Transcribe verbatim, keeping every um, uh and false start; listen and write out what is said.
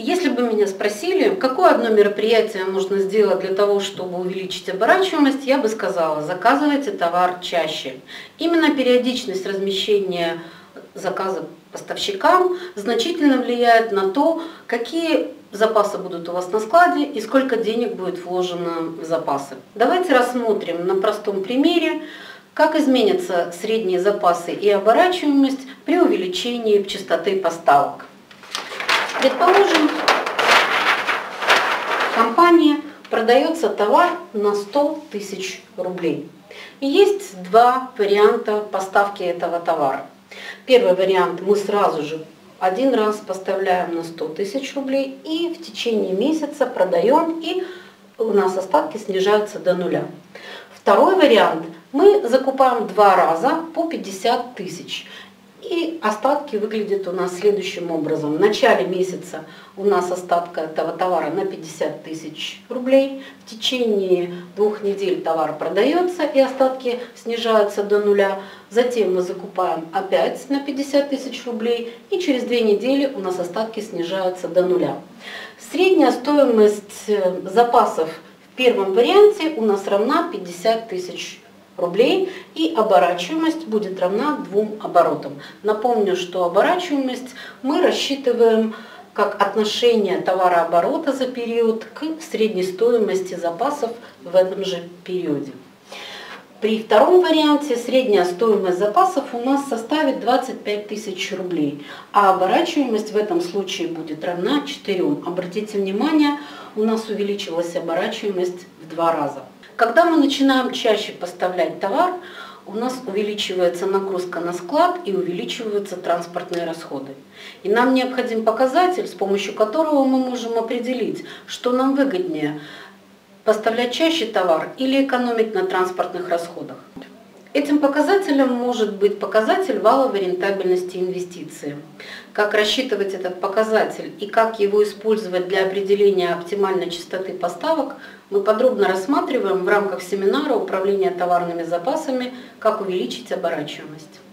Если бы меня спросили, какое одно мероприятие можно сделать для того, чтобы увеличить оборачиваемость, я бы сказала, заказывайте товар чаще. Именно периодичность размещения заказа поставщикам значительно влияет на то, какие запасы будут у вас на складе и сколько денег будет вложено в запасы. Давайте рассмотрим на простом примере, как изменятся средние запасы и оборачиваемость при увеличении частоты поставок. Предположим, компании продается товар на сто тысяч рублей. И есть два варианта поставки этого товара. Первый вариант: мы сразу же один раз поставляем на сто тысяч рублей и в течение месяца продаем, и у нас остатки снижаются до нуля. Второй вариант: мы закупаем два раза по пятьдесят тысяч. И остатки выглядят у нас следующим образом. В начале месяца у нас остатка этого товара на пятьдесят тысяч рублей. В течение двух недель товар продается и остатки снижаются до нуля. Затем мы закупаем опять на пятьдесят тысяч рублей. И через две недели у нас остатки снижаются до нуля. Средняя стоимость запасов в первом варианте у нас равна пятьдесят тысяч рублей, и оборачиваемость будет равна двум оборотам. Напомню, что оборачиваемость мы рассчитываем как отношение товарооборота за период к средней стоимости запасов в этом же периоде. При втором варианте средняя стоимость запасов у нас составит двадцать пять тысяч рублей, а оборачиваемость в этом случае будет равна четырем. Обратите внимание, у нас увеличилась оборачиваемость в два раза. Когда мы начинаем чаще поставлять товар, у нас увеличивается нагрузка на склад и увеличиваются транспортные расходы. И нам необходим показатель, с помощью которого мы можем определить, что нам выгоднее – поставлять чаще товар или экономить на транспортных расходах. Этим показателем может быть показатель валовой рентабельности инвестиции. Как рассчитывать этот показатель и как его использовать для определения оптимальной частоты поставок, мы подробно рассматриваем в рамках семинара «Управление товарными запасами. Как увеличить оборачиваемость».